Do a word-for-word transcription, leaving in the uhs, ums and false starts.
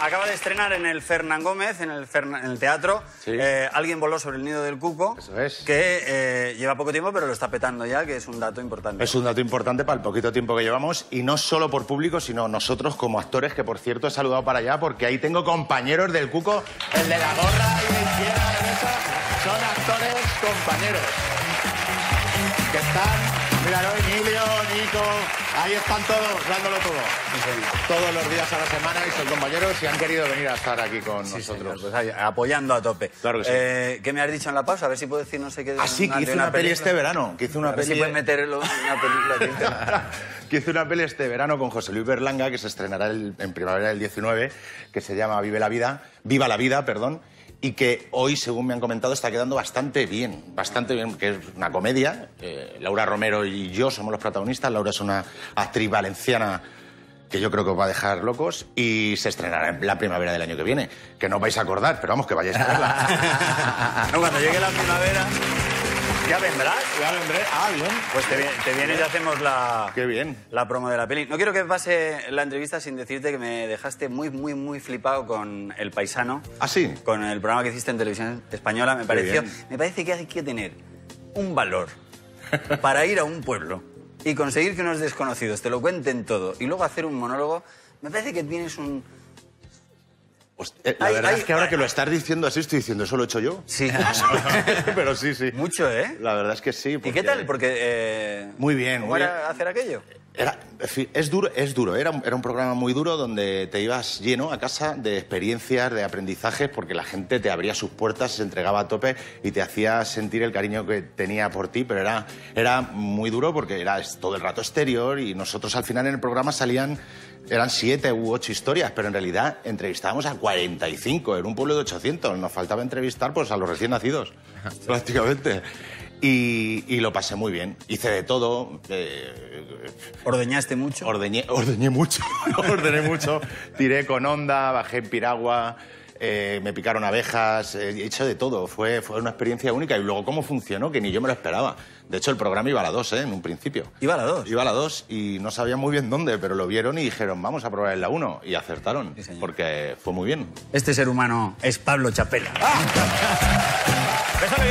acaba de estrenar en el Fernán Gómez, en el, Fernan, en el teatro, sí. eh, Alguien voló sobre el nido del cuco. Eso es. Que eh, lleva poco tiempo, pero lo está petando ya, que es un dato importante. Es un dato importante para el poquito tiempo que llevamos, y no solo por público, sino nosotros como actores, que por cierto he saludado para allá, porque ahí tengo compañeros del cuco, el de la gorra y la izquierda de mesa, son actores compañeros. Que están... Mira, hoy Emilio, Nico, ahí están todos, dándolo todo. Sí, todos los días a la semana, y son compañeros y han querido venir a estar aquí con sí, nosotros. Señor, pues, apoyando a tope. Claro que sí. Eh, ¿Qué me has dicho en la pausa? A ver si puedo decir no sé qué... Ah, sí, que hice una, una peli, peli este verano. Que hice una a ver peli... si puedes meterlo en una película. Que hice una peli este verano con José Luis Berlanga, que se estrenará el, en primavera del diecinueve, que se llama Vive la vida, Viva la vida, perdón. Y que hoy, según me han comentado, está quedando bastante bien, bastante bien, que es una comedia. Eh, Laura Romero y yo somos los protagonistas. Laura es una actriz valenciana que yo creo que os va a dejar locos, y se estrenará en la primavera del año que viene, que no os vais a acordar, pero vamos, que vayáis a verla. No, cuando llegue la primavera... ¿Ya vendrás? Ya vendré. Ah, bien. Pues te, te vienes y hacemos la... Qué bien. La promo de la peli. No quiero que pase la entrevista sin decirte que me dejaste muy, muy, muy flipado con El Paisano. ¿Ah, sí? Con el programa que hiciste en Televisión Española. Me pareció... Me parece que hay que tener un valor para ir a un pueblo y conseguir que unos desconocidos te lo cuenten todo y luego hacer un monólogo. Me parece que tienes un... Hostia, la ay, verdad ay, es que ahora ay, que lo estás diciendo así, estoy diciendo, ¿eso lo he hecho yo? Sí. Pero sí, sí. Mucho, ¿eh? La verdad es que sí. Porque... ¿Y qué tal? Porque... Eh... Muy bien. ¿Cómo muy era bien. hacer aquello? Era, es duro, es duro. Era, era un programa muy duro donde te ibas lleno a casa de experiencias, de aprendizajes, porque la gente te abría sus puertas, se entregaba a tope y te hacía sentir el cariño que tenía por ti, pero era, era muy duro porque era todo el rato exterior, y nosotros al final en el programa salían... Eran siete u ocho historias, pero en realidad entrevistábamos a cuarenta y cinco, en un pueblo de ochocientos. Nos faltaba entrevistar pues a los recién nacidos, prácticamente. Y, y lo pasé muy bien. Hice de todo. Eh, ¿Ordeñaste mucho? Ordeñé, ordeñé mucho, ordené mucho. Tiré con onda, bajé en piragua, eh, me picaron abejas, eh, he hecho de todo. Fue, fue una experiencia única. Y luego cómo funcionó, que ni yo me lo esperaba. De hecho, el programa iba a la dos, ¿eh? En un principio. ¿Iba a la dos? Iba a la dos y no sabían muy bien dónde, pero lo vieron y dijeron, vamos a probar en la uno. Y acertaron, sí, porque fue muy bien. Este ser humano es Pablo Chiapella. ¡Ah!